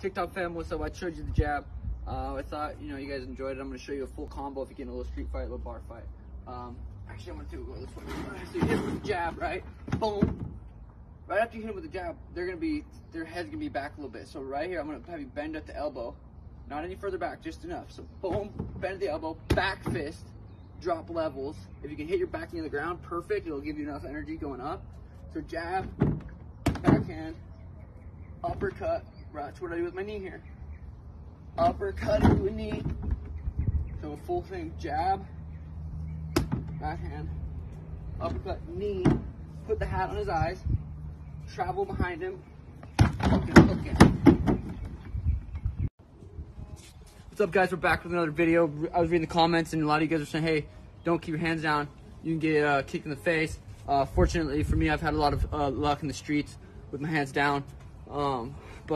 TikTok family, what's up? I showed you the jab. I thought, you guys enjoyed it. I'm going to show you a full combo if you get in a little street fight, a little bar fight. Actually, I'm going to go this way. So you hit him with the jab, right? Boom. Right after you hit him with the jab, they're going to be, their head's going to be back a little bit. So right here, I'm going to have you bend at the elbow. Not any further back, just enough. So boom, bend at the elbow, back fist, drop levels. If you can hit your back knee on the ground, perfect. It'll give you enough energy going up. So jab, backhand, uppercut. Right, that's what I do with my knee here. Uppercut to a knee. So a full thing, jab, backhand, uppercut, knee. Put the hat on his eyes. Travel behind him. Hook it. What's up, guys? We're back with another video. I was reading the comments, and a lot of you guys are saying, hey, don't keep your hands down. You can get kicked in the face. Fortunately for me, I've had a lot of luck in the streets with my hands down. But